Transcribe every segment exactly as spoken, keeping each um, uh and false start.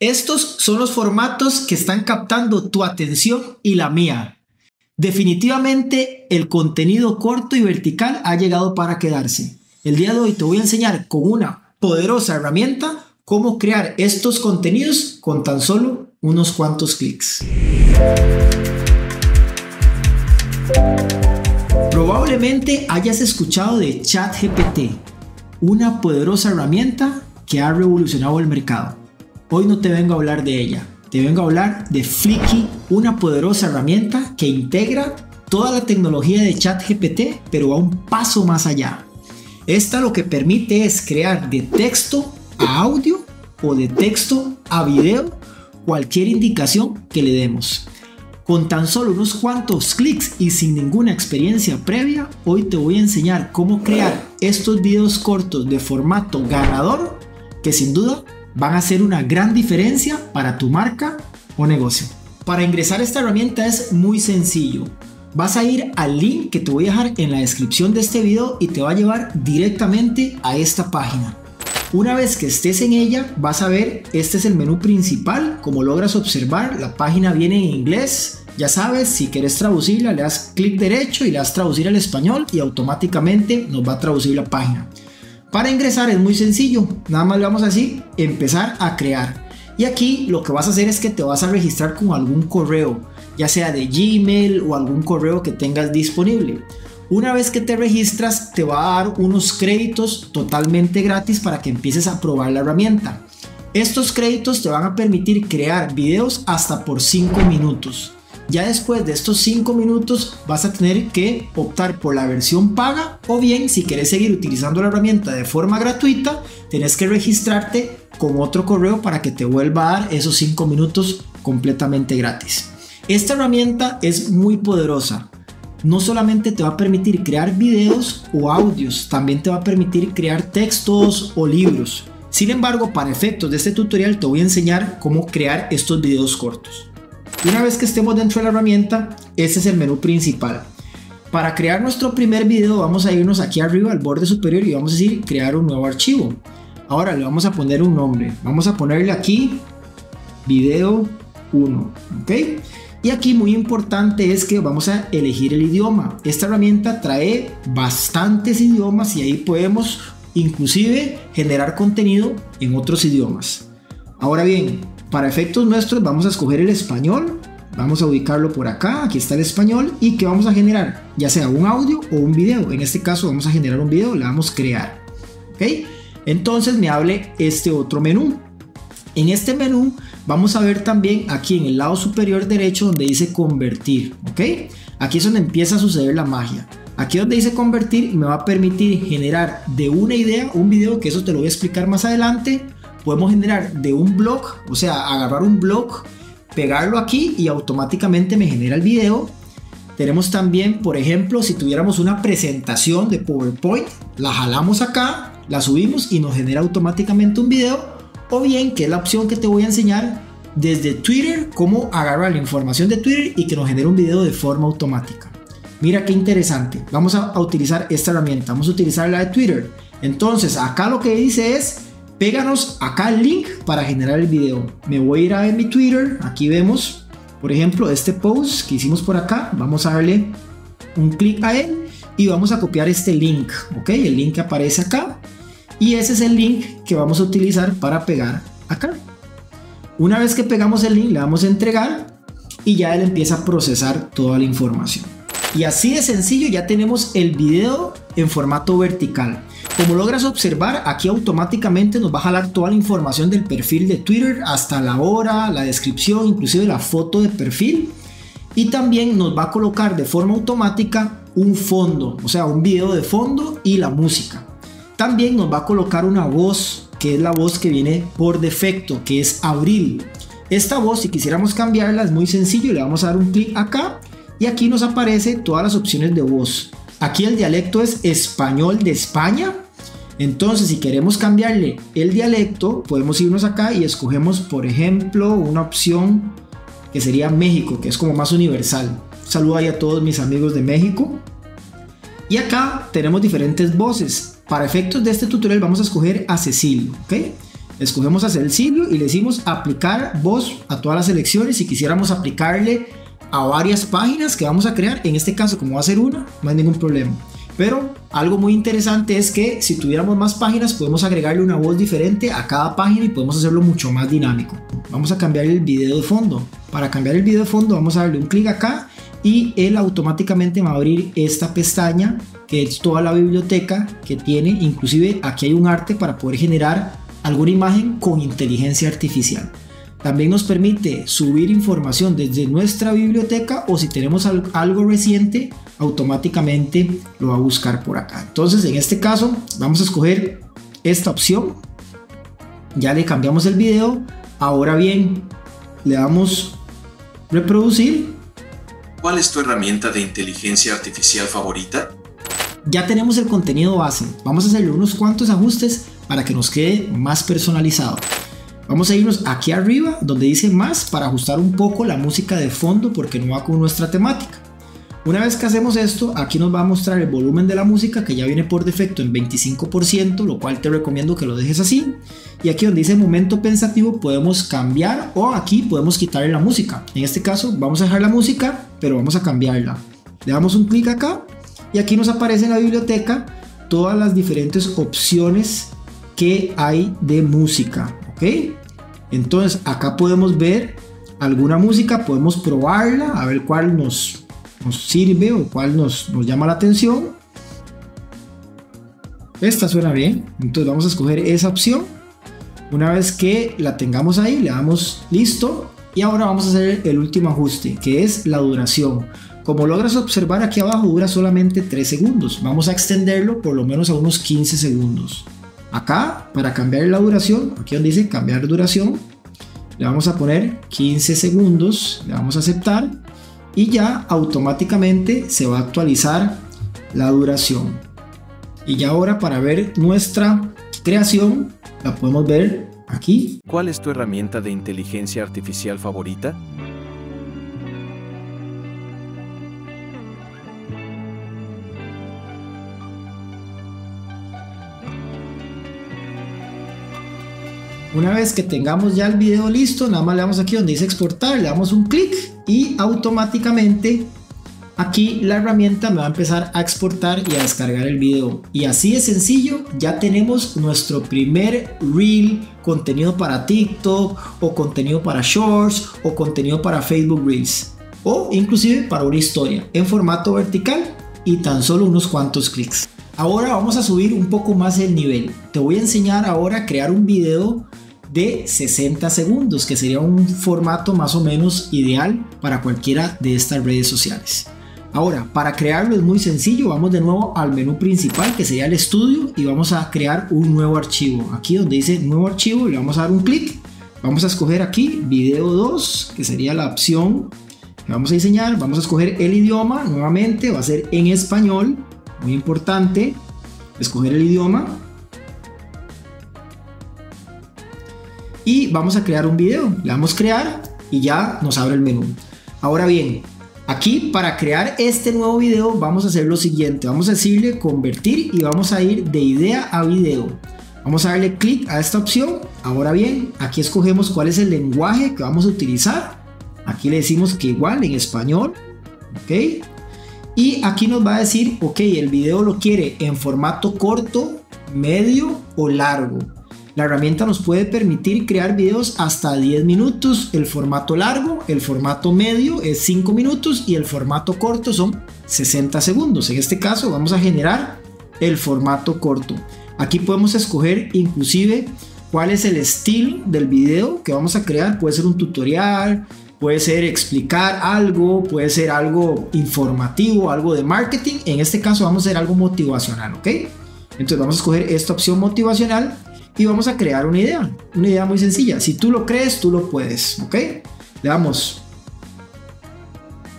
Estos son los formatos que están captando tu atención y la mía. Definitivamente el contenido corto y vertical ha llegado para quedarse. El día de hoy te voy a enseñar con una poderosa herramienta cómo crear estos contenidos con tan solo unos cuantos clics. Probablemente hayas escuchado de ChatGPT, una poderosa herramienta que ha revolucionado el mercado. Hoy no te vengo a hablar de ella, te vengo a hablar de Fliki, una poderosa herramienta que integra toda la tecnología de ChatGPT, pero a un paso más allá. Esta lo que permite es crear de texto a audio o de texto a video cualquier indicación que le demos. Con tan solo unos cuantos clics y sin ninguna experiencia previa, hoy te voy a enseñar cómo crear estos videos cortos de formato ganador que sin duda van a hacer una gran diferencia para tu marca o negocio. Para ingresar a esta herramienta es muy sencillo. Vas a ir al link que te voy a dejar en la descripción de este video y te va a llevar directamente a esta página. Una vez que estés en ella, vas a ver, este es el menú principal. Como logras observar, la página viene en inglés. Ya sabes, si quieres traducirla, le das clic derecho y le das traducir al español y automáticamente nos va a traducir la página. Para ingresar es muy sencillo, nada más le vamos a decir empezar a crear. Y aquí lo que vas a hacer es que te vas a registrar con algún correo, ya sea de Gmail o algún correo que tengas disponible. Una vez que te registras, te va a dar unos créditos totalmente gratis para que empieces a probar la herramienta. Estos créditos te van a permitir crear videos hasta por cinco minutos. Ya después de estos cinco minutos vas a tener que optar por la versión paga, o bien si quieres seguir utilizando la herramienta de forma gratuita, tenés que registrarte con otro correo para que te vuelva a dar esos cinco minutos completamente gratis. Esta herramienta es muy poderosa. No solamente te va a permitir crear videos o audios, también te va a permitir crear textos o libros. Sin embargo, para efectos de este tutorial te voy a enseñar cómo crear estos videos cortos. Una vez que estemos dentro de la herramienta, este es el menú principal. Para crear nuestro primer video vamos a irnos aquí arriba al borde superior y vamos a decir crear un nuevo archivo. Ahora le vamos a poner un nombre, vamos a ponerle aquí video uno, ¿ok? Y aquí muy importante es que vamos a elegir el idioma. Esta herramienta trae bastantes idiomas y ahí podemos inclusive generar contenido en otros idiomas. Ahora bien, para efectos nuestros vamos a escoger el español. Vamos a ubicarlo por acá, aquí está el español. ¿Y qué vamos a generar? Ya sea un audio o un video. En este caso vamos a generar un video, le damos crear. ¿Okay? Entonces me abre este otro menú. En este menú vamos a ver también aquí en el lado superior derecho donde dice convertir, ¿ok? Aquí es donde empieza a suceder la magia. Aquí donde dice convertir me va a permitir generar de una idea un video, que eso te lo voy a explicar más adelante. Podemos generar de un blog, o sea, agarrar un blog, pegarlo aquí y automáticamente me genera el video. Tenemos también, por ejemplo, si tuviéramos una presentación de PowerPoint, la jalamos acá, la subimos y nos genera automáticamente un video. O bien, que es la opción que te voy a enseñar desde Twitter, cómo agarrar la información de Twitter y que nos genere un video de forma automática. Mira qué interesante. Vamos a utilizar esta herramienta, vamos a utilizar la de Twitter. Entonces acá lo que dice es, péganos acá el link para generar el video. Me voy a ir a ver mi Twitter, aquí vemos, por ejemplo, este post que hicimos por acá. Vamos a darle un clic a él y vamos a copiar este link, ¿ok? El link que aparece acá. Y ese es el link que vamos a utilizar para pegar acá. Una vez que pegamos el link, le damos a entregar y ya él empieza a procesar toda la información. Y así de sencillo ya tenemos el video en formato vertical. Como logras observar, aquí automáticamente nos va a jalar toda la información del perfil de Twitter, hasta la hora, la descripción, inclusive la foto de perfil. Y también nos va a colocar de forma automática un fondo, o sea, un video de fondo y la música. También nos va a colocar una voz, que es la voz que viene por defecto, que es Abril. Esta voz, si quisiéramos cambiarla, es muy sencillo. Le vamos a dar un clic acá y aquí nos aparece todas las opciones de voz. Aquí el dialecto es español de España. Entonces, si queremos cambiarle el dialecto, podemos irnos acá y escogemos, por ejemplo, una opción que sería México, que es como más universal. Un saludo ahí a todos mis amigos de México. Y acá tenemos diferentes voces. Para efectos de este tutorial vamos a escoger a Cecilio, ¿ok? escogemos hacia el sitio y le decimos aplicar voz a todas las elecciones. Si quisiéramos aplicarle a varias páginas que vamos a crear, en este caso como va a ser una, no hay ningún problema. Pero algo muy interesante es que si tuviéramos más páginas podemos agregarle una voz diferente a cada página y podemos hacerlo mucho más dinámico. Vamos a cambiar el video de fondo. Para cambiar el video de fondo vamos a darle un clic acá y él automáticamente va a abrir esta pestaña que es toda la biblioteca que tiene. Inclusive aquí hay un arte para poder generar alguna imagen con inteligencia artificial. También nos permite subir información desde nuestra biblioteca, o si tenemos algo reciente automáticamente lo va a buscar por acá. Entonces en este caso vamos a escoger esta opción, ya le cambiamos el video. Ahora bien, le damos reproducir. ¿Cuál es tu herramienta de inteligencia artificial favorita? Ya tenemos el contenido base, vamos a hacerle unos cuantos ajustes para que nos quede más personalizado. Vamos a irnos aquí arriba donde dice más para ajustar un poco la música de fondo porque no va con nuestra temática. Una vez que hacemos esto, aquí nos va a mostrar el volumen de la música que ya viene por defecto en veinticinco por ciento, lo cual te recomiendo que lo dejes así. Y aquí donde dice momento pensativo podemos cambiar, o aquí podemos quitarle la música. En este caso vamos a dejar la música, pero vamos a cambiarla. Le damos un clic acá y aquí nos aparece en la biblioteca todas las diferentes opciones que hay de música. ¿Okay? Entonces acá podemos ver alguna música, podemos probarla a ver cuál nos, nos sirve o cuál nos, nos llama la atención. Esta suena bien, entonces vamos a escoger esa opción. Una vez que la tengamos ahí le damos listo y ahora vamos a hacer el último ajuste que es la duración. Como logras observar aquí abajo dura solamente tres segundos, vamos a extenderlo por lo menos a unos quince segundos. Acá, para cambiar la duración, aquí donde dice cambiar duración, le vamos a poner quince segundos, le vamos a aceptar y ya automáticamente se va a actualizar la duración. Y ya ahora para ver nuestra creación, la podemos ver aquí. ¿Cuál es tu herramienta de inteligencia artificial favorita? Una vez que tengamos ya el video listo, nada más le damos aquí donde dice exportar, le damos un clic y automáticamente aquí la herramienta me va a empezar a exportar y a descargar el video. Y así de sencillo, ya tenemos nuestro primer Reel, contenido para TikTok o contenido para Shorts o contenido para Facebook Reels o inclusive para una historia en formato vertical y tan solo unos cuantos clics. Ahora vamos a subir un poco más el nivel. Te voy a enseñar ahora a crear un video de sesenta segundos, que sería un formato más o menos ideal para cualquiera de estas redes sociales. Ahora, para crearlo es muy sencillo, vamos de nuevo al menú principal, que sería el estudio, y vamos a crear un nuevo archivo. Aquí donde dice nuevo archivo, le vamos a dar un clic, vamos a escoger aquí video dos, que sería la opción que vamos a diseñar, vamos a escoger el idioma, nuevamente va a ser en español. Muy importante escoger el idioma y vamos a crear un video, le damos crear y ya nos abre el menú. Ahora bien, aquí para crear este nuevo video vamos a hacer lo siguiente, vamos a decirle convertir y vamos a ir de idea a video, vamos a darle clic a esta opción. Ahora bien, aquí escogemos cuál es el lenguaje que vamos a utilizar, aquí le decimos que igual en español, ok. Y aquí nos va a decir, ok, el video lo quiere en formato corto, medio o largo. La herramienta nos puede permitir crear videos hasta diez minutos, el formato largo, el formato medio es cinco minutos y el formato corto son sesenta segundos. En este caso vamos a generar el formato corto. Aquí podemos escoger inclusive cuál es el estilo del video que vamos a crear, puede ser un tutorial, puede ser explicar algo, puede ser algo informativo, algo de marketing. En este caso vamos a hacer algo motivacional, ¿ok? Entonces vamos a escoger esta opción motivacional y vamos a crear una idea. Una idea muy sencilla. Si tú lo crees, tú lo puedes, ¿ok? Le damos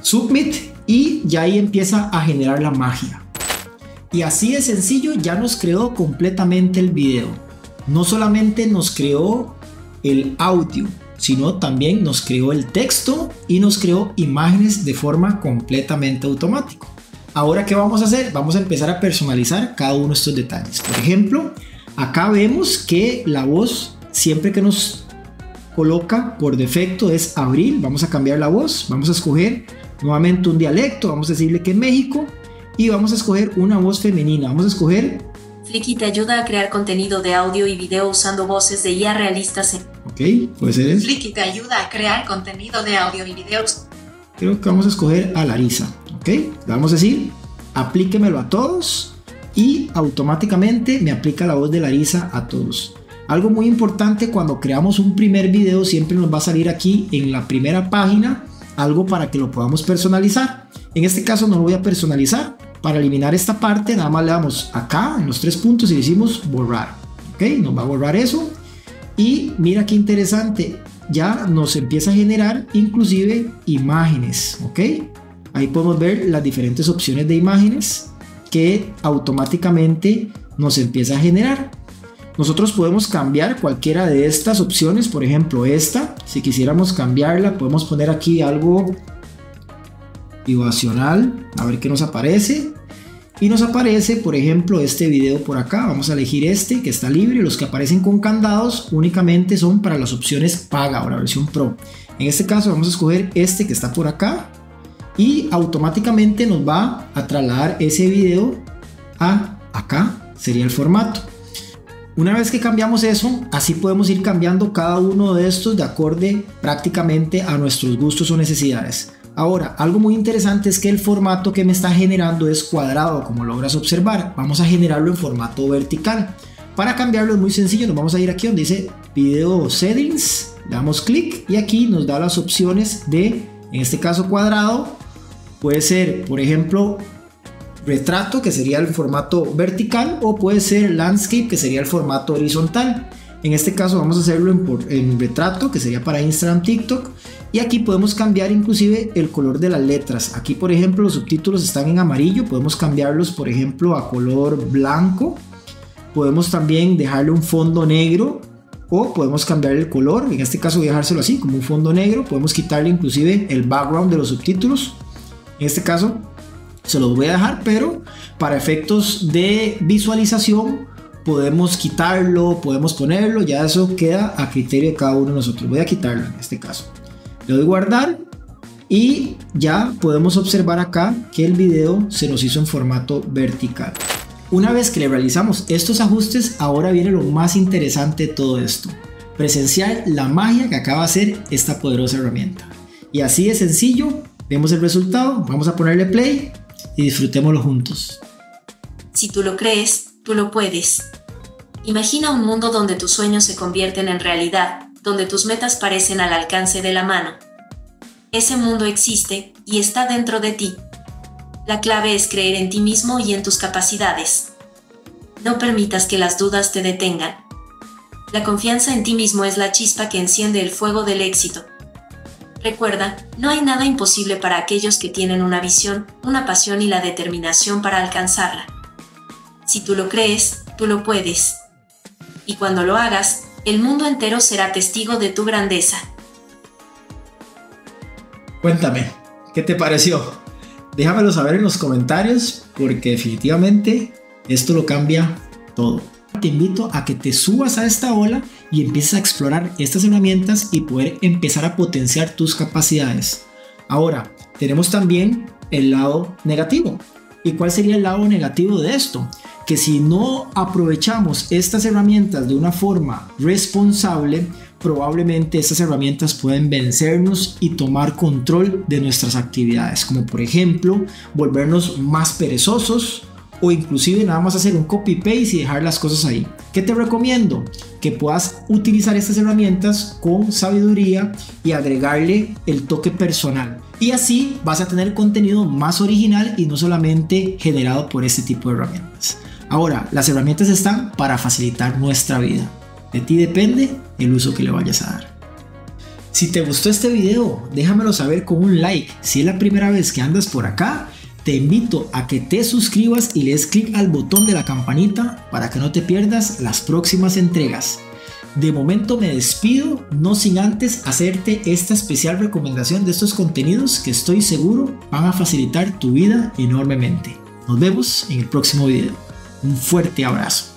Submit y ya ahí empieza a generar la magia. Y así de sencillo ya nos creó completamente el video. No solamente nos creó el audio, sino también nos creó el texto y nos creó imágenes de forma completamente automática. Ahora, ¿qué vamos a hacer? Vamos a empezar a personalizar cada uno de estos detalles. Por ejemplo, acá vemos que la voz siempre que nos coloca por defecto es abril. Vamos a cambiar la voz, vamos a escoger nuevamente un dialecto, vamos a decirle que México, y vamos a escoger una voz femenina, vamos a escoger... Fliki te ayuda a crear contenido de audio y video usando voces de I A realistas en... Ok, puede ser eso. Fliki te ayuda a crear contenido de audio y videos. Creo que vamos a escoger a Larisa, ok, le vamos a decir, aplíquemelo a todos, y automáticamente me aplica la voz de Larisa a todos. Algo muy importante, cuando creamos un primer video siempre nos va a salir aquí en la primera página algo para que lo podamos personalizar. En este caso no lo voy a personalizar. Para eliminar esta parte nada más le damos acá en los tres puntos y decimos borrar, ok, nos va a borrar eso. Y mira qué interesante, ya nos empieza a generar inclusive imágenes, ok. Ahí podemos ver las diferentes opciones de imágenes que automáticamente nos empieza a generar. Nosotros podemos cambiar cualquiera de estas opciones, por ejemplo esta, si quisiéramos cambiarla podemos poner aquí algo motivacional, a ver qué nos aparece, y nos aparece por ejemplo este video por acá. Vamos a elegir este que está libre. Los que aparecen con candados únicamente son para las opciones paga o la versión pro. En este caso vamos a escoger este que está por acá y automáticamente nos va a trasladar ese video a acá, sería el formato. Una vez que cambiamos eso, así podemos ir cambiando cada uno de estos de acorde prácticamente a nuestros gustos o necesidades. Ahora, algo muy interesante es que el formato que me está generando es cuadrado, como logras observar. Vamos a generarlo en formato vertical. Para cambiarlo es muy sencillo, nos vamos a ir aquí donde dice Video Settings, damos clic y aquí nos da las opciones de, en este caso cuadrado, puede ser, por ejemplo, retrato, que sería el formato vertical, o puede ser landscape, que sería el formato horizontal. En este caso vamos a hacerlo en, por, en retrato, que sería para Instagram, TikTok, y aquí podemos cambiar inclusive el color de las letras. Aquí por ejemplo los subtítulos están en amarillo, podemos cambiarlos por ejemplo a color blanco, podemos también dejarle un fondo negro o podemos cambiar el color. En este caso voy a dejárselo así como un fondo negro, podemos quitarle inclusive el background de los subtítulos. En este caso se los voy a dejar, pero para efectos de visualización podemos quitarlo, podemos ponerlo, ya eso queda a criterio de cada uno de nosotros. Voy a quitarlo en este caso. Le doy guardar y ya podemos observar acá que el video se nos hizo en formato vertical. Una vez que le realizamos estos ajustes, ahora viene lo más interesante de todo esto. Presenciar la magia que acaba de hacer esta poderosa herramienta. Y así de sencillo, vemos el resultado, vamos a ponerle play y disfrutémoslo juntos. Si tú lo crees, tú lo puedes. Imagina un mundo donde tus sueños se convierten en realidad, donde tus metas parecen al alcance de la mano. Ese mundo existe y está dentro de ti. La clave es creer en ti mismo y en tus capacidades. No permitas que las dudas te detengan. La confianza en ti mismo es la chispa que enciende el fuego del éxito. Recuerda, no hay nada imposible para aquellos que tienen una visión, una pasión y la determinación para alcanzarla. Si tú lo crees, tú lo puedes. Y cuando lo hagas, el mundo entero será testigo de tu grandeza. Cuéntame, ¿qué te pareció? Déjamelo saber en los comentarios porque definitivamente esto lo cambia todo. Te invito a que te subas a esta ola y empieces a explorar estas herramientas y poder empezar a potenciar tus capacidades. Ahora, tenemos también el lado negativo. ¿Y cuál sería el lado negativo de esto? Que si no aprovechamos estas herramientas de una forma responsable, probablemente estas herramientas pueden vencernos y tomar control de nuestras actividades, como por ejemplo, volvernos más perezosos, o inclusive nada más hacer un copy paste y dejar las cosas ahí. ¿Qué te recomiendo? Que puedas utilizar estas herramientas con sabiduría y agregarle el toque personal. Y así vas a tener contenido más original y no solamente generado por este tipo de herramientas. Ahora, las herramientas están para facilitar nuestra vida. De ti depende el uso que le vayas a dar. Si te gustó este video, déjamelo saber con un like. Si es la primera vez que andas por acá, te invito a que te suscribas y le des clic al botón de la campanita para que no te pierdas las próximas entregas. De momento me despido, no sin antes hacerte esta especial recomendación de estos contenidos que estoy seguro van a facilitar tu vida enormemente. Nos vemos en el próximo video. Un fuerte abrazo.